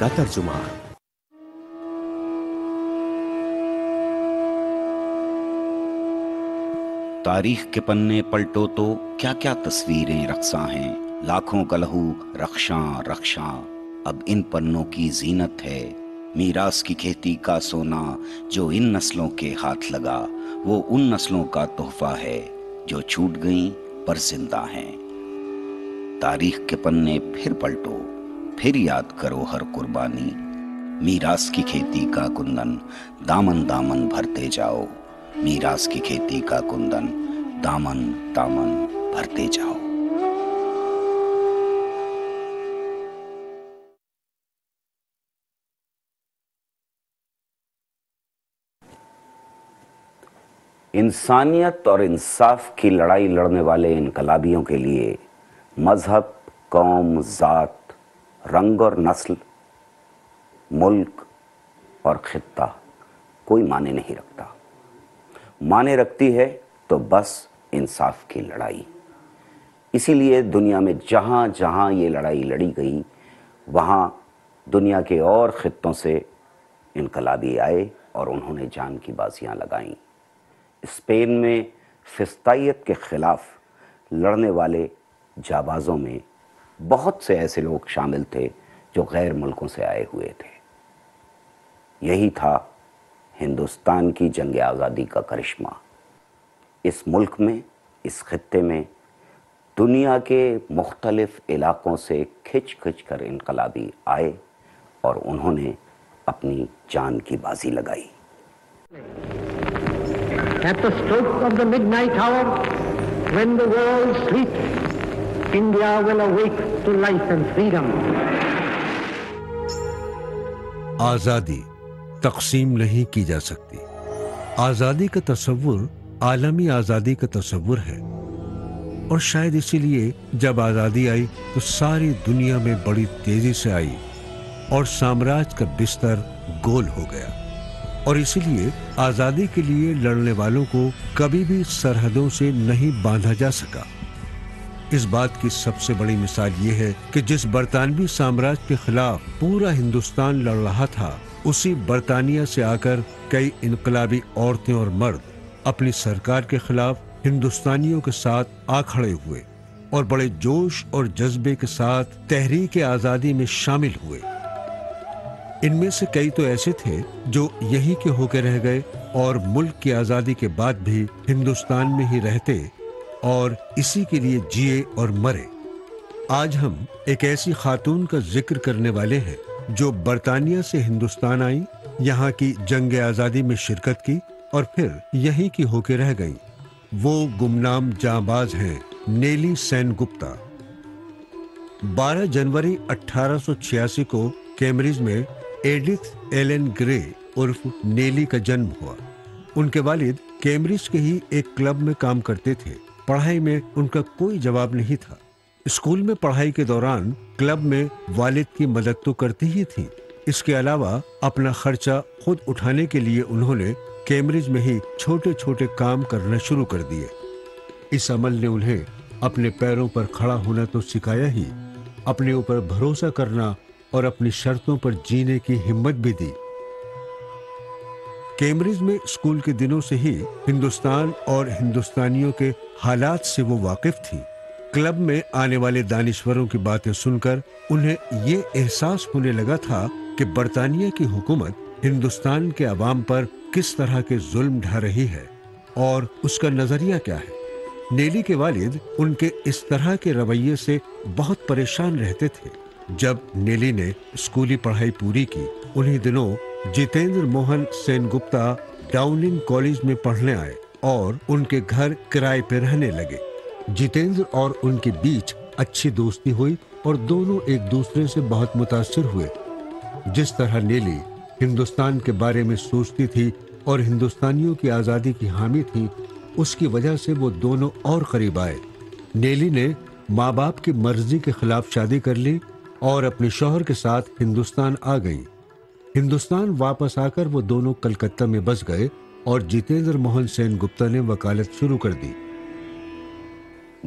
का तर्जुमा। तारीख के पन्ने पलटो तो क्या क्या तस्वीरें रक्सा हैं, लाखों का लहू रक्षा रक्षा अब इन पन्नों की जीनत है। मीरास की खेती का सोना जो इन नस्लों के हाथ लगा, वो उन नस्लों का तोहफा है जो छूट गईं पर जिंदा हैं। तारीख के पन्ने फिर पलटो, फिर याद करो हर कुर्बानी। मीरास की खेती का कुंदन दामन दामन भरते जाओ, मीरास की खेती का कुंदन दामन दामन भरते जाओ। इंसानियत और इंसाफ की लड़ाई लड़ने वाले इनकलाबियों के लिए मजहब, कौम, जात, रंग और नस्ल, मुल्क और खित्ता कोई माने नहीं रखता। माने रखती है तो बस इंसाफ की लड़ाई। इसीलिए दुनिया में जहाँ जहाँ ये लड़ाई लड़ी गई, वहाँ दुनिया के और खित्तों से इनकलाबी आए और उन्होंने जान की बाजियाँ लगाईं। स्पेन में फिस्तायत के खिलाफ लड़ने वाले जाबाजों में बहुत से ऐसे लोग शामिल थे जो गैर मुल्कों से आए हुए थे। यही था हिंदुस्तान की जंग आज़ादी का करिश्मा। इस मुल्क में, इस खित्ते में दुनिया के मुख्तलिफ इलाक़ों से खिंच खिंच कर इनकलाबी आए और उन्होंने अपनी जान की बाजी लगाई। At the stroke of the midnight hour, when the world sleeps, India will awake to life and freedom. आज़ादी तकसीम नहीं की जा सकती। आज़ादी का तस्वुर आलमी आज़ादी का तस्वुर है, और शायद इसीलिए जब आज़ादी आई तो सारी दुनिया में बड़ी तेजी से आई और साम्राज्य का बिस्तर गोल हो गया। और इसीलिए आज़ादी के लिए लड़ने वालों को कभी भी सरहदों से नहीं बांधा जा सका। इस बात की सबसे बड़ी मिसाल ये है कि जिस बरतानवी साम्राज्य के खिलाफ पूरा हिंदुस्तान लड़ रहा था, उसी बरतानिया से आकर कई इनकलाबी औरतें और मर्द अपनी सरकार के खिलाफ हिंदुस्तानियों के साथ आ खड़े हुए और बड़े जोश और जज्बे के साथ तहरीक आज़ादी में शामिल हुए। इनमें से कई तो ऐसे थे जो यहीं के होकर रह गए और मुल्क की आज़ादी के बाद भी हिंदुस्तान में ही रहते और इसी के लिए जिए और मरे। आज हम एक ऐसी खातून का जिक्र करने वाले हैं जो बरतानिया से हिंदुस्तान आई, यहाँ की जंग आज़ादी में शिरकत की और फिर यहीं की होकर रह गईं। वो गुमनाम जांबाज हैं नेली सेनगुप्ता। 12 जनवरी 1886 को कैम्ब्रिज में एडिथ एलेन ग्रे उर्फ नेली का जन्म हुआ। उनके वालिद कैम्ब्रिज के ही एक क्लब में काम करते थे। पढ़ाई में उनका कोई जवाब नहीं था। स्कूल में पढ़ाई के दौरान क्लब में वालिद की मदद तो करती ही थी, इसके अलावा अपना खर्चा खुद उठाने के लिए उन्होंने कैम्ब्रिज में ही छोटे छोटे काम करना शुरू कर दिए। इस अमल ने उन्हें अपने पैरों पर खड़ा होना तो सिखाया ही, अपने ऊपर भरोसा करना और अपनी शर्तों पर जीने की हिम्मत भी दी। कैम्ब्रिज में स्कूल के दिनों से ही हिंदुस्तान और हिंदुस्तानियों के हालात से वो वाकिफ थी। क्लब में आने वाले दानिश्वरों की बातें सुनकर उन्हें ये एहसास होने लगा था कि बरतानिया की हुकूमत हिंदुस्तान के अवाम पर किस तरह के जुल्म ढा रही है और उसका नजरिया क्या है। नेली के वालिद उनके इस तरह के रवैये से बहुत परेशान रहते थे। जब नेली ने स्कूली पढ़ाई पूरी की, उन्हीं दिनों जितेंद्र मोहन सेनगुप्ता डाउनिंग कॉलेज में पढ़ने आए और उनके घर किराए पर रहने लगे। जितेंद्र और उनके बीच अच्छी दोस्ती हुई और दोनों एक दूसरे से बहुत मुतासर हुए। जिस तरह नेली हिंदुस्तान के बारे में सोचती थी और हिंदुस्तानियों की आज़ादी की हामी थी, उसकी वजह से वो दोनों और करीब आए। नेली ने माँ बाप की मर्जी के खिलाफ शादी कर ली और अपने शौहर के साथ हिंदुस्तान आ गई। हिंदुस्तान वापस आकर वो दोनों कलकत्ता में बस गए और जितेंद्र मोहन सेनगुप्ता ने वकालत शुरू कर दी।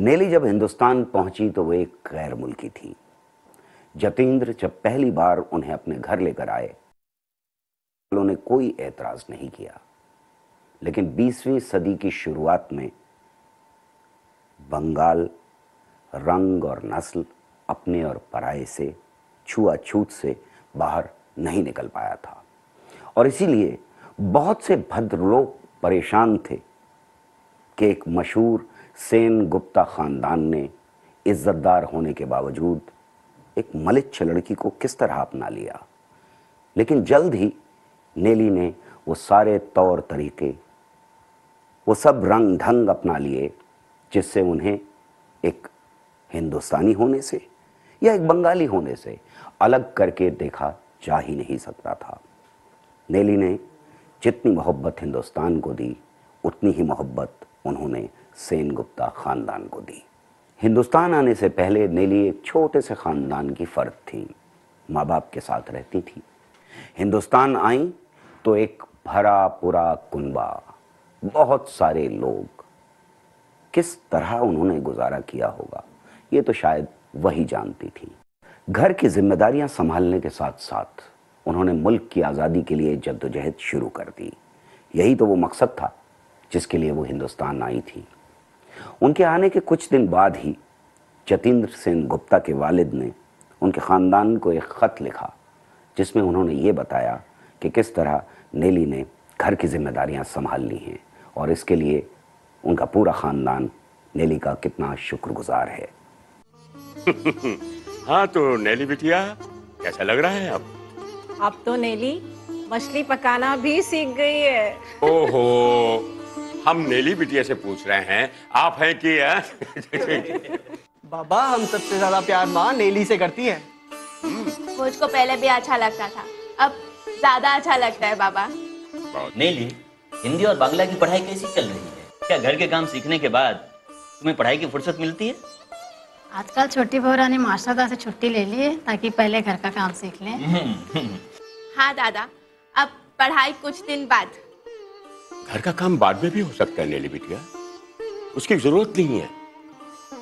नेली जब हिंदुस्तान पहुंची तो वो एक गैर मुल्की थी। जतीन्द्र जब पहली बार उन्हें अपने घर लेकर आए, लोगों ने कोई एतराज नहीं किया। लेकिन 20वीं सदी की शुरुआत में बंगाल रंग और नस्ल, अपने और पराये से, छुआछूत से बाहर नहीं निकल पाया था और इसीलिए बहुत से भद्र लोग परेशान थे कि एक मशहूर सेनगुप्ता खानदान ने इज्जतदार होने के बावजूद एक मलिच्छ लड़की को किस तरह अपना लिया। लेकिन जल्द ही नेली ने वो सारे तौर तरीके, वो सब रंग ढंग अपना लिए जिससे उन्हें एक हिंदुस्तानी होने से या एक बंगाली होने से अलग करके देखा जा ही नहीं सकता था। नेली ने जितनी मोहब्बत हिंदुस्तान को दी, उतनी ही मोहब्बत उन्होंने सेनगुप्ता खानदान को दी। हिंदुस्तान आने से पहले नेली एक छोटे से खानदान की फर्द थी, माँ बाप के साथ रहती थी। हिंदुस्तान आई तो एक भरा पूरा कुनबा, बहुत सारे लोग, किस तरह उन्होंने गुजारा किया होगा ये तो शायद वही जानती थी। घर की जिम्मेदारियां संभालने के साथ साथ उन्होंने मुल्क की आज़ादी के लिए जद्दोजहद शुरू कर दी। यही तो वो मकसद था जिसके लिए वो हिंदुस्तान आई थी। उनके आने के कुछ दिन बाद ही जतीन्द्र सेनगुप्ता के वालिद ने उनके ख़ानदान को एक ख़त लिखा जिसमें उन्होंने ये बताया कि किस तरह नेली ने घर की जिम्मेदारियां संभाल ली हैं और इसके लिए उनका पूरा ख़ानदान नेली का कितना शुक्रगुजार है। हाँ तो नेली बिटिया, कैसा लग रहा है अब तो नेली मछली पकाना भी सीख गई है। ओहो, हम नेली बिटिया से पूछ रहे हैं, आप हैं कि है? बाबा, हम सबसे ज्यादा प्यार माँ नेली से करती है। मुझको पहले भी अच्छा लगता था, अब ज्यादा अच्छा लगता है बाबा। नेली, हिंदी और बांग्ला की पढ़ाई कैसी चल रही है? क्या घर के काम सीखने के बाद तुम्हें पढ़ाई की फुर्सत मिलती है? आजकल छोटी बहरा ने मास्टर से छुट्टी ले ली है ताकि पहले घर का काम सीख लें। हाँ दादा, अब पढ़ाई कुछ दिन बाद। घर का काम बाद में भी हो सकता है नेली बिटिया, उसकी जरूरत नहीं है।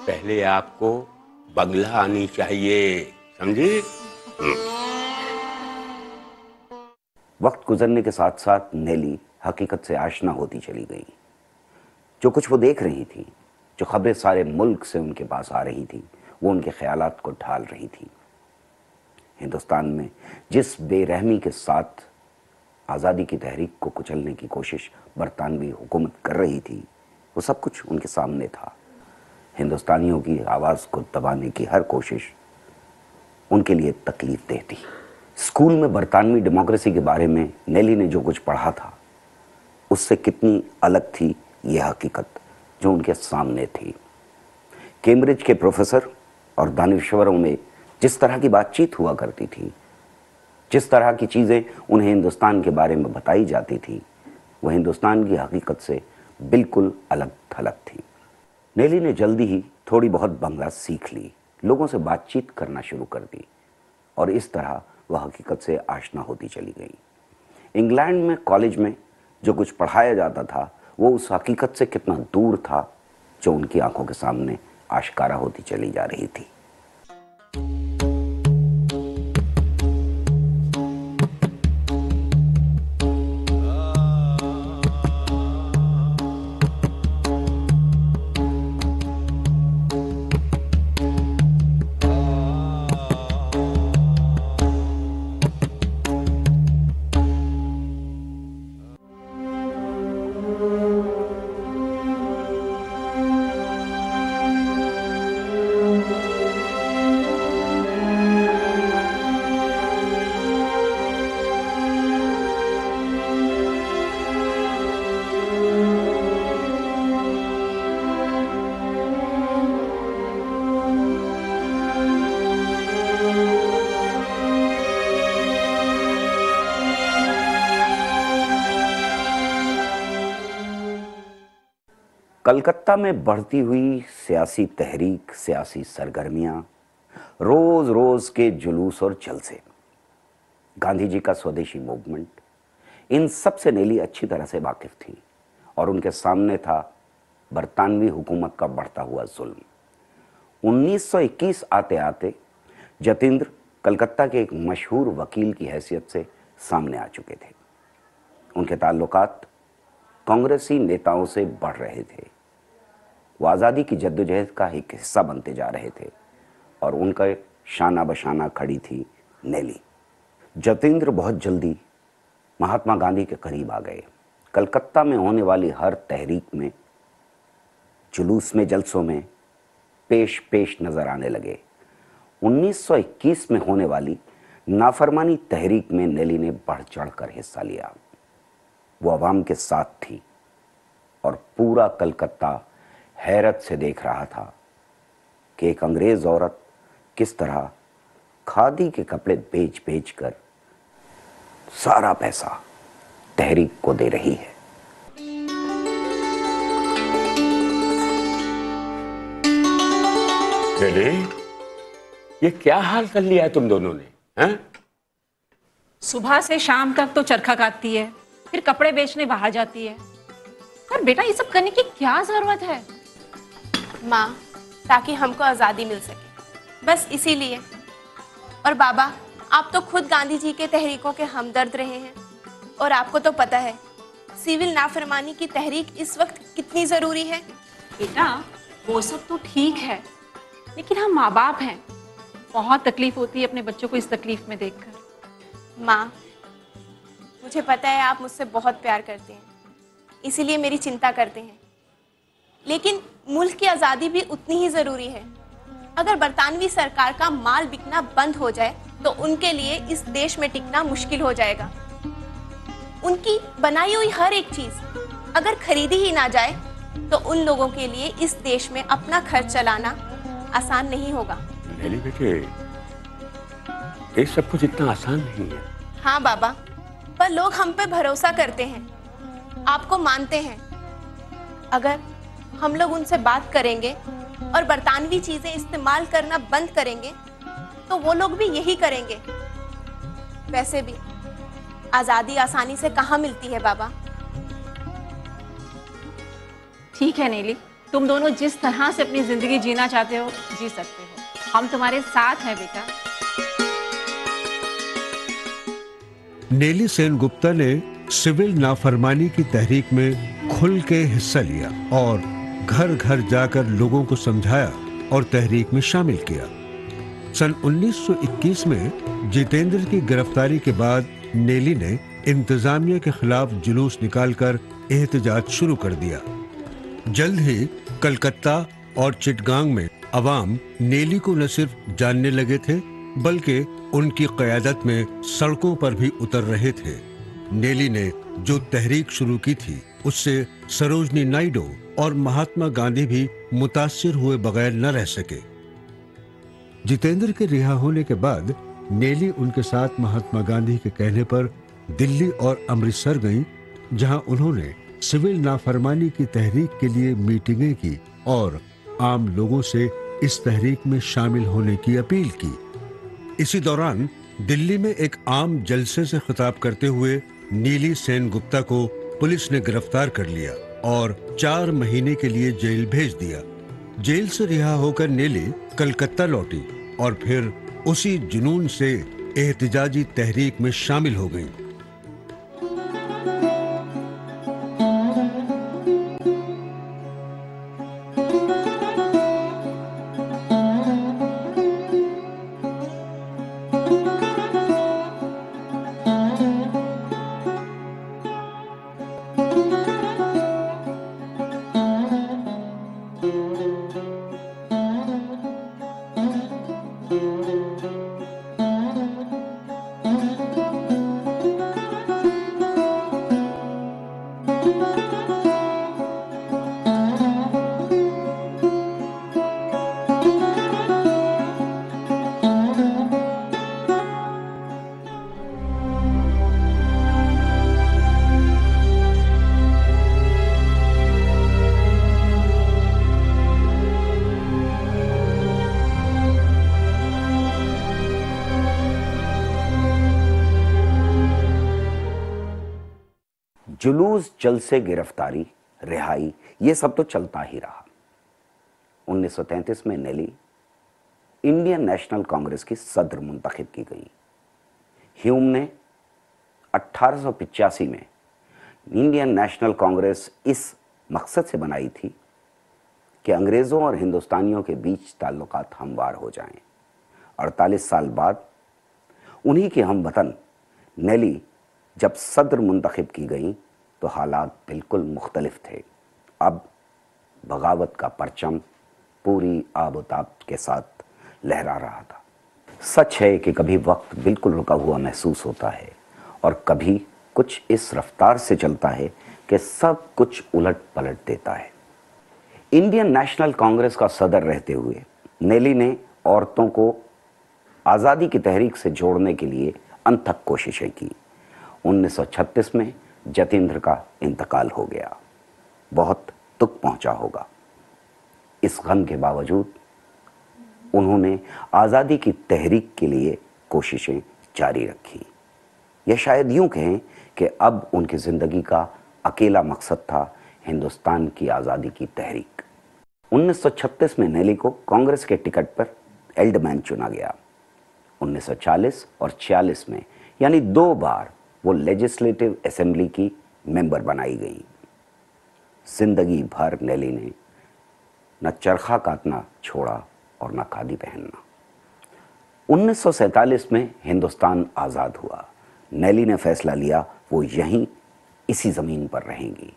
पहले आपको बंगला आनी चाहिए, समझे? वक्त गुजरने के साथ साथ नेली हकीकत से आशना होती चली गई। जो कुछ वो देख रही थी, जो खबरें सारे मुल्क से उनके पास आ रही थी, वो उनके ख्यालात को ढाल रही थी। हिंदुस्तान में जिस बेरहमी के साथ आज़ादी की तहरीक को कुचलने की कोशिश बरतानवी हुकूमत कर रही थी, वो सब कुछ उनके सामने था। हिंदुस्तानियों की आवाज़ को दबाने की हर कोशिश उनके लिए तकलीफ देह थी। स्कूल में बरतानवी डेमोक्रेसी के बारे में नेली ने जो कुछ पढ़ा था, उससे कितनी अलग थी यह हकीकत जो उनके सामने थी। कैम्ब्रिज के प्रोफेसर और दानिश्वरों में जिस तरह की बातचीत हुआ करती थी, जिस तरह की चीज़ें उन्हें हिंदुस्तान के बारे में बताई जाती थी, वह हिंदुस्तान की हकीकत से बिल्कुल अलग थलग थी। नेली ने जल्दी ही थोड़ी बहुत बंगला सीख ली, लोगों से बातचीत करना शुरू कर दी और इस तरह वह हकीकत से आशना होती चली गई। इंग्लैंड में कॉलेज में जो कुछ पढ़ाया जाता था, वो उस हकीकत से कितना दूर था जो उनकी आंखों के सामने आश्कारा होती चली जा रही थी। कलकत्ता में बढ़ती हुई सियासी तहरीक, सियासी सरगर्मियाँ, रोज़ रोज़ के जुलूस और जलसे, गांधी जी का स्वदेशी मूवमेंट, इन सब से नेली अच्छी तरह से वाकिफ़ थी और उनके सामने था बरतानवी हुकूमत का बढ़ता हुआ जुल्म। 1921 आते आते जतीन्द्र कलकत्ता के एक मशहूर वकील की हैसियत से सामने आ चुके थे। उनके ताल्लुकात कांग्रेसी नेताओं से बढ़ रहे थे। वो आज़ादी की जद्दोजहद का एक हिस्सा बनते जा रहे थे और उनका शाना बशाना खड़ी थी नेली। जतिंद्र बहुत जल्दी महात्मा गांधी के करीब आ गए। कलकत्ता में होने वाली हर तहरीक में, जुलूस में, जलसों में पेश पेश नजर आने लगे। 1921 में होने वाली नाफरमानी तहरीक में नेली ने बढ़ चढ़कर हिस्सा लिया। वो आवाम के साथ थी और पूरा कलकत्ता हैरत से देख रहा था कि एक अंग्रेज औरत किस तरह खादी के कपड़े बेच बेच कर सारा पैसा तहरीक को दे रही है। ये क्या हाल कर लिया है तुम दोनों ने, हैं? सुबह से शाम तक तो चरखा काटती है, फिर कपड़े बेचने बाहर जाती है। पर बेटा, ये सब करने की क्या जरूरत है? माँ, ताकि हमको आजादी मिल सके, बस इसीलिए। और बाबा, आप तो खुद गांधी जी के तहरीकों के हमदर्द रहे हैं और आपको तो पता है सिविल नाफरमानी की तहरीक इस वक्त कितनी जरूरी है। बेटा, वो सब तो ठीक है, लेकिन हम माँ बाप हैं, बहुत तकलीफ होती है अपने बच्चों को इस तकलीफ में देखकर। माँ, मुझे पता है आप मुझसे बहुत प्यार करते हैं, इसीलिए मेरी चिंता करते हैं, लेकिन मुल्क की आज़ादी भी उतनी ही ज़रूरी है। अगर बरतानवी सरकार का माल बिकना बंद हो जाए तो उनके लिए इस देश में टिकना मुश्किल हो जाएगा। उनकी बनाई हुई हर एक चीज़ अगर खरीदी ही ना जाए तो उन लोगों के लिए इस देश में अपना खर्च चलाना आसान नहीं होगा। नेली बेटे, ये सब कुछ इतना आसान नहीं है। हाँ बाबा, पर लोग हम पे भरोसा करते हैं, आपको मानते हैं। अगर हम लोग उनसे बात करेंगे और बरतानवी चीजें इस्तेमाल करना बंद करेंगे तो वो लोग भी यही करेंगे। वैसे भी आजादी आसानी से कहाँ मिलती है बाबा। ठीक है नेली, तुम दोनों जिस तरह से अपनी जिंदगी जीना चाहते हो जी सकते हो, हम तुम्हारे साथ हैं बेटा। नेली सेनगुप्ता ने सिविल नाफरमानी की तहरीक में खुल के हिस्सा लिया और घर घर जाकर लोगों को समझाया और तहरीक में शामिल किया। सन 1921 में जितेंद्र की गिरफ्तारी के बाद नेली ने इंतजामिया के खिलाफ जुलूस निकालकर एहतजाज शुरू कर दिया। जल्द ही कलकत्ता और चिटगांग में अवाम नेली को न सिर्फ जानने लगे थे बल्कि उनकी क़यादत में सड़कों पर भी उतर रहे थे। नेली ने जो तहरीक शुरू की थी उससे सरोजनी नायडू और महात्मा गांधी भी मुतासिर हुए बगैर न रह सके। जितेंद्र के रिहा होने के बाद नेली उनके साथ महात्मा गांधी के कहने पर दिल्ली और अमृतसर गईं, जहां उन्होंने सिविल नाफरमानी की तहरीक के लिए मीटिंगें की और आम लोगों से इस तहरीक में शामिल होने की अपील की। इसी दौरान दिल्ली में एक आम जलसे से खिताब करते हुए नेली सेनगुप्ता को पुलिस ने गिरफ्तार कर लिया और 4 महीने के लिए जेल भेज दिया। जेल से रिहा होकर नेली कलकत्ता लौटी और फिर उसी जुनून से एहतिजाजी तहरीक में शामिल हो गई। जुलूस, जलसे, गिरफ्तारी, रिहाई, ये सब तो चलता ही रहा। 1933 में नेली इंडियन नेशनल कांग्रेस की सदर मुंतखब की गई। ह्यूम ने 1885 में इंडियन नेशनल कांग्रेस इस मकसद से बनाई थी कि अंग्रेज़ों और हिंदुस्तानियों के बीच ताल्लुकात हमवार हो जाएं। 48 साल बाद उन्हीं के हम वतन नेली जब सदर मुंतखब की गई तो हालात बिल्कुल मुख्तलिफ थे। अब बगावत का परचम पूरी आबोताब के साथ लहरा रहा था। सच है कि कभी वक्त बिल्कुल रुका हुआ महसूस होता है और कभी कुछ इस रफ्तार से चलता है कि सब कुछ उलट पलट देता है। इंडियन नेशनल कांग्रेस का सदर रहते हुए नेली ने औरतों को आज़ादी की तहरीक से जोड़ने के लिए अनथक कोशिशें की। 1936 में जतिंद्र का इंतकाल हो गया। बहुत दुख पहुंचा होगा। इस गम के बावजूद उन्होंने आज़ादी की तहरीक के लिए कोशिशें जारी रखी। यह शायद यूं कहें कि अब उनकी ज़िंदगी का अकेला मकसद था हिंदुस्तान की आज़ादी की तहरीक। 1936 में नेली को कांग्रेस के टिकट पर एल्डमैन चुना गया। 1940 और 46 में यानी 2 बार वो लेजिस्लेटिव असेंबली की मेंबर बनाई गई। जिंदगी भर नेली ने न चरखा काटना छोड़ा और न खादी पहनना। 1947 में हिंदुस्तान आज़ाद हुआ। नेली ने फैसला लिया वो यहीं इसी ज़मीन पर रहेंगी,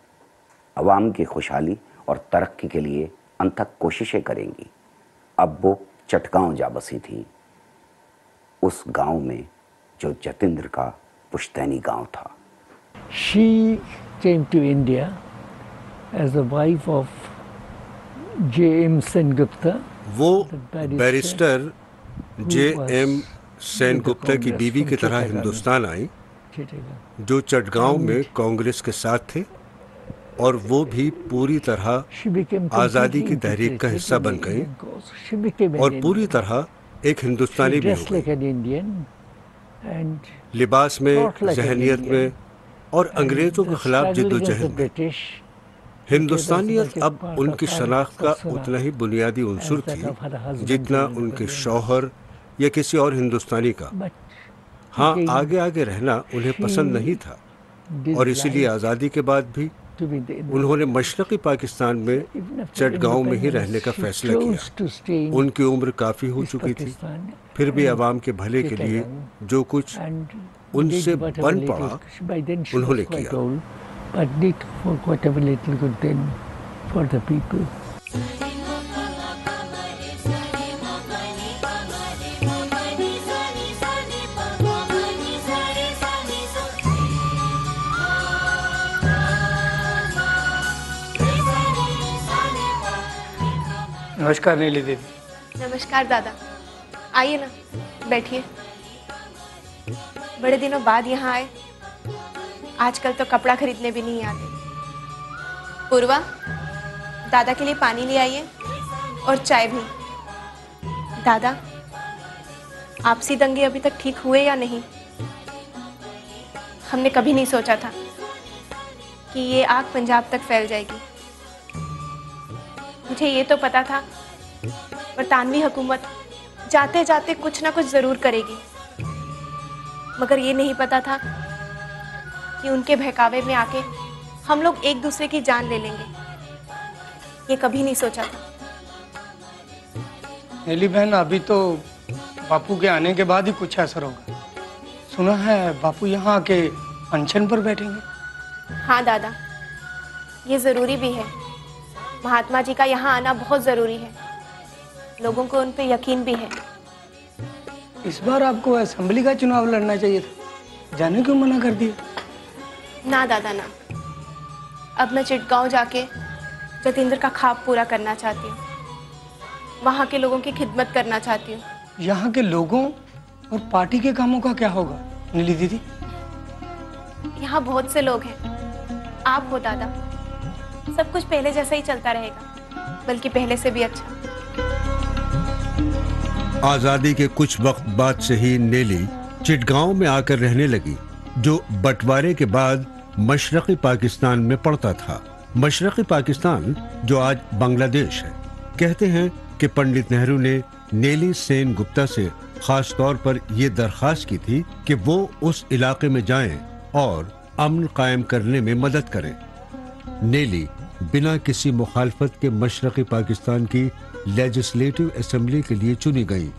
अवाम की खुशहाली और तरक्की के लिए अनथक कोशिशें करेंगी। अब वो चटगांव जा बसी थी, उस गांव में जो जतिंद्र का पुश्तैनी गांव था। She came to India as the wife of J.M. Sengupta. वो बैरिस्टर J.M. सेनगुप्ता की बीवी की तरह हिंदुस्तान आई, जो चटगांव में कांग्रेस के साथ थे और वो भी पूरी तरह आज़ादी की तहरीक का हिस्सा बन गई और पूरी तरह एक हिंदुस्तानी भी हो गई। लिबास में, जहनियत में और अंग्रेज़ों के खिलाफ जिद्दोजहद में हिंदुस्तानियत अब उनकी शनाख्त का उतना ही बुनियादी उंसुर थी जितना उनके शौहर या किसी और हिंदुस्तानी का। हाँ, आगे आगे रहना उन्हें पसंद नहीं था और इसीलिए आज़ादी के बाद भी उन्होंने मशरक़ी पाकिस्तान में चटगांव में ही रहने का फैसला किया। उनकी उम्र काफ़ी हो चुकी थी, फिर भी आवाम के भले के लिए जो कुछ उनसे बन पड़ा उन्होंने किया। नमस्कार नीली दीदी। नमस्कार दादा, आइए ना, बैठिए। बड़े दिनों बाद यहाँ आए। आजकल तो कपड़ा खरीदने भी नहीं आते। पूर्वा, दादा के लिए पानी ले आइए और चाय भी। दादा, आपसी दंगे अभी तक ठीक हुए या नहीं? हमने कभी नहीं सोचा था कि ये आग पंजाब तक फैल जाएगी। मुझे ये तो पता था बरतानवी हुकूमत जाते जाते कुछ ना कुछ ज़रूर करेगी, मगर ये नहीं पता था कि उनके बहकावे में आके हम लोग एक दूसरे की जान ले लेंगे। ये कभी नहीं सोचा था। नेली बहन, अभी तो बापू के आने के बाद ही कुछ असर होगा। सुना है बापू यहाँ आके अनशन पर बैठेंगे। हाँ दादा, ये ज़रूरी भी है। महात्मा जी का यहाँ आना बहुत ज़रूरी है। लोगों को उन पे यकीन भी है। इस बार आपको असेंबली का चुनाव लड़ना चाहिए था, जाने क्यों मना कर दिया? ना दादा ना, अब मैं चिटगांव जाके जतिंद्र का ख्वाब पूरा करना चाहती हूँ। वहाँ के लोगों की खिदमत करना चाहती हूँ। यहाँ के लोगों और पार्टी के कामों का क्या होगा नीली दीदी? यहाँ बहुत से लोग हैं। आप हो दादा, सब कुछ पहले जैसा ही चलता रहेगा, बल्कि पहले से भी अच्छा। आजादी के कुछ वक्त बाद से ही नेली चिटगांव में आकर रहने लगी, जो बंटवारे के बाद मशरकी पाकिस्तान में पड़ता था। मशरकी पाकिस्तान जो आज बांग्लादेश है। कहते हैं कि पंडित नेहरू ने नेली सेन गुप्ता से खास तौर पर यह दरख्वास्त की थी कि वो उस इलाके में जाएं और अमन कायम करने में मदद करें। नेली बिना किसी मुखालफत के मशरक़ी पाकिस्तान की लेजिस्लेटिव असम्बली के लिए चुनी गई।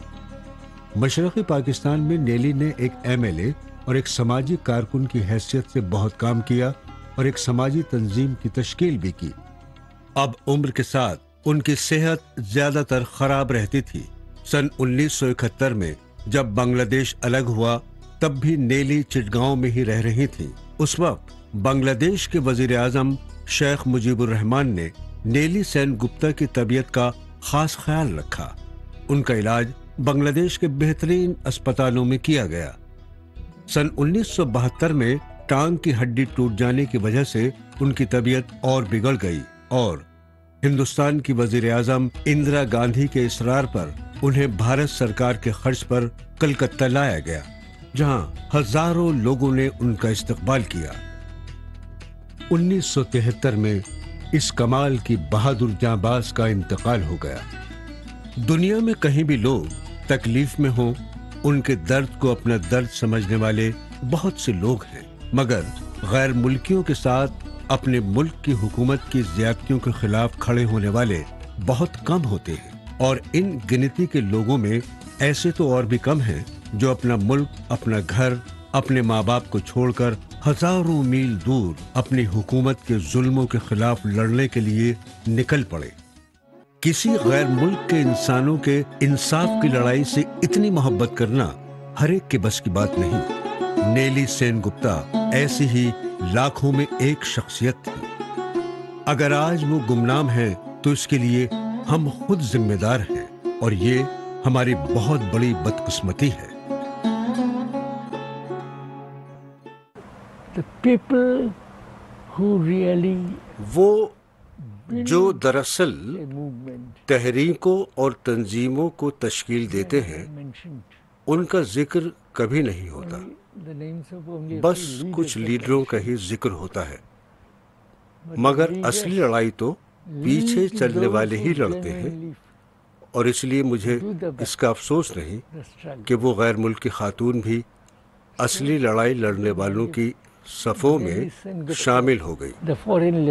मशरक़ी पाकिस्तान में नेली ने एक एमएलए और एक समाजी कारकुन की हैसियत से बहुत काम किया और एक समाजी तंजीम की तश्कील भी की। अब उम्र के साथ उनकी सेहत ज्यादातर खराब रहती थी। सन 1971 में जब बांग्लादेश अलग हुआ तब भी नेली चिटगांव में ही रह रही थी। उस वक्त बांग्लादेश के वजीर आजम शेख मुजीबुर रहमान ने नेली सेन गुप्ता की तबीयत का खास ख्याल रखा। उनका इलाज बांग्लादेश के बेहतरीन अस्पतालों में किया गया। सन 1972 में टांग की हड्डी टूट जाने की वजह से उनकी तबीयत और बिगड़ गई और हिंदुस्तान की वजीर आजम इंदिरा गांधी के इसरार पर उन्हें भारत सरकार के खर्च पर कलकत्ता लाया गया, जहां हजारों लोगों ने उनका इस्तकबाल किया। 1973 में इस कमाल की बहादुर जांबाज का इंतकाल हो गया। दुनिया में कहीं भी लोग तकलीफ में हों, उनके दर्द को अपना दर्द समझने वाले बहुत से लोग हैं, मगर गैर मुल्कियों के साथ अपने मुल्क की हुकूमत की ज्यादतियों के खिलाफ खड़े होने वाले बहुत कम होते हैं और इन गिनती के लोगों में ऐसे तो और भी कम हैं जो अपना मुल्क, अपना घर, अपने माँ बाप को छोड़कर हजारों मील दूर अपनी हुकूमत के जुल्मों के खिलाफ लड़ने के लिए निकल पड़े। किसी गैर मुल्क के इंसानों के इंसाफ की लड़ाई से इतनी मोहब्बत करना हर एक के बस की बात नहीं। नेली सेनगुप्ता ऐसी ही लाखों में एक शख्सियत थी। अगर आज वो गुमनाम है तो इसके लिए हम खुद जिम्मेदार हैं और ये हमारी बहुत बड़ी बदकिस्मती है। The people who really वो जो दरअसल तहरीकों और तंजीमों को तश्कील देते हैं उनका जिक्र कभी नहीं होता, बस कुछ लीडरों का ही जिक्र होता है। मगर असली लड़ाई तो पीछे चलने वाले ही लड़ते हैं और इसलिए मुझे इसका अफसोस नहीं कि वो गैर मुल्की खातून भी असली लड़ाई लड़ने वालों की सफों में शामिल हो गई।